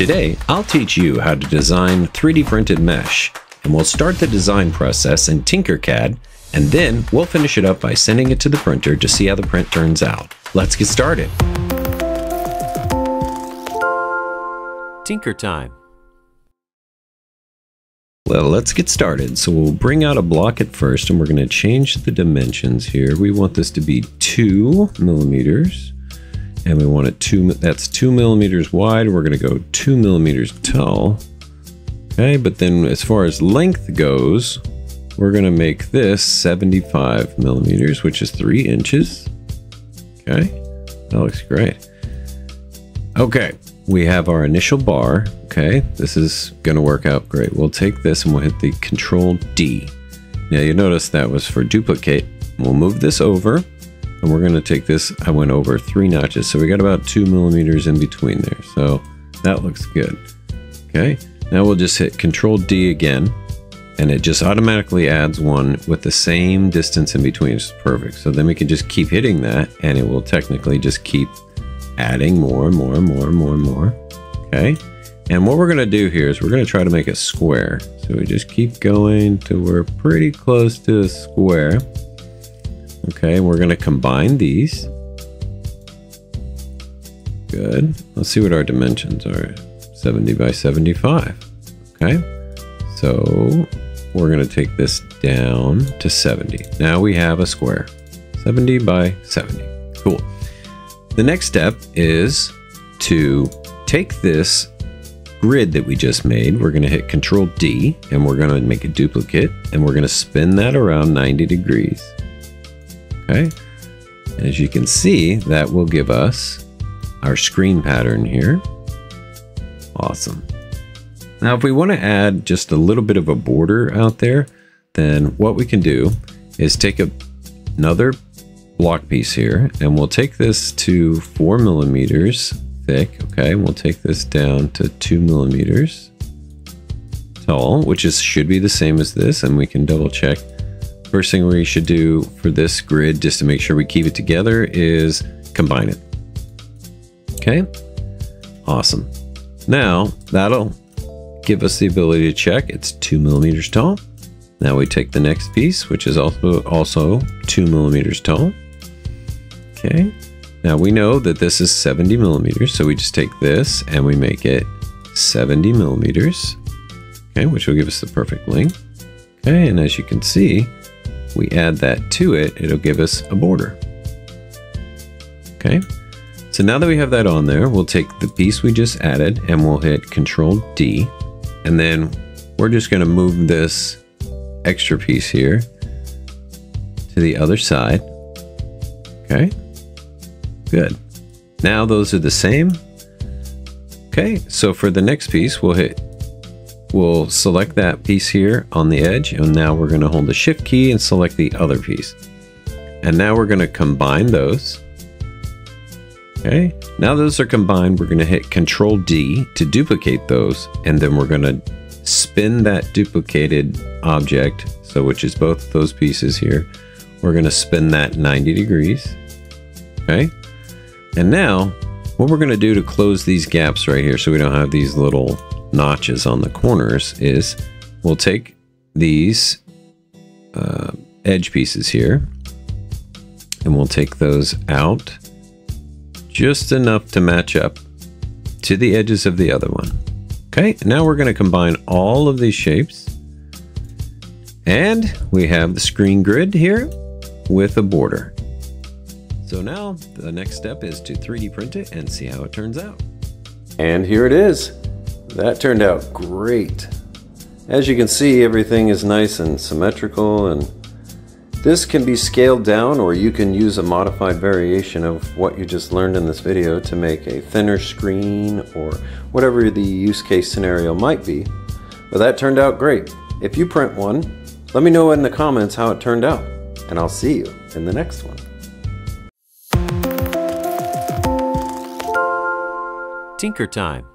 Today, I'll teach you how to design 3D printed mesh, and we'll start the design process in Tinkercad, and then we'll finish it up by sending it to the printer to see how the print turns out. Let's get started. Tinker Time. Well, let's get started. So we'll bring out a block at first, and we're going to change the dimensions here. We want this to be 2 millimeters, and we want it that's 2 millimeters wide. We're going to go 2 millimeters tall. Okay, but then as far as length goes, we're going to make this 75 millimeters, which is 3 inches. Okay, that looks great. Okay. We have our initial bar. Okay, this is gonna work out great. We'll take this and we'll hit the Control D. Now you notice that was for duplicate. We'll move this over and we're gonna take this, I went over 3 notches. So we got about 2 millimeters in between there. So that looks good. Okay, now we'll just hit Control D again and it just automatically adds one with the same distance in between. It's perfect. So then we can just keep hitting that and it will technically just keep adding more and more and more and more and more. Okay, and what we're going to do here is we're going to try to make a square, so we just keep going till we're pretty close to a square. Okay, and we're going to combine these. Good, let's see what our dimensions are. 70 by 75. Okay, so we're going to take this down to 70. Now we have a square, 70 by 70. Cool. The next step is to take this grid that we just made. We're going to hit Control D and we're going to make a duplicate and we're going to spin that around 90 degrees. Okay. And as you can see, that will give us our screen pattern here. Awesome. Now, if we want to add just a little bit of a border out there, then what we can do is take another block piece here and we'll take this to 4 millimeters thick. Okay, and we'll take this down to 2 millimeters tall, which should be the same as this, and we can double check. First thing we should do for this grid, just to make sure we keep it together, is combine it. Okay, awesome. Now that'll give us the ability to check it's 2 millimeters tall. Now we take the next piece, which is also 2 millimeters tall. Okay, now we know that this is 70 millimeters, so we just take this and we make it 70 millimeters, okay, which will give us the perfect length. Okay, and as you can see, we add that to it, it'll give us a border. Okay, so now that we have that on there, we'll take the piece we just added and we'll hit Control D, and then we're just gonna move this extra piece here to the other side. Okay, good. Now those are the same. Okay, so for the next piece, we'll select that piece here on the edge, and now we're going to hold the Shift key and select the other piece, and now we're going to combine those. Okay, now those are combined, we're going to hit Control D to duplicate those, and then we're going to spin that duplicated object, so which is both those pieces here. We're going to spin that 90 degrees. Okay, and now what we're going to do to close these gaps right here, so we don't have these little notches on the corners, is we'll take these edge pieces here and we'll take those out just enough to match up to the edges of the other one. Okay, now we're going to combine all of these shapes and we have the screen grid here with a border. So now the next step is to 3D print it and see how it turns out. And here it is. That turned out great. As you can see, everything is nice and symmetrical, and this can be scaled down, or you can use a modified variation of what you just learned in this video to make a thinner screen or whatever the use case scenario might be. But that turned out great. If you print one, let me know in the comments how it turned out, and I'll see you in the next one. Tinker Time.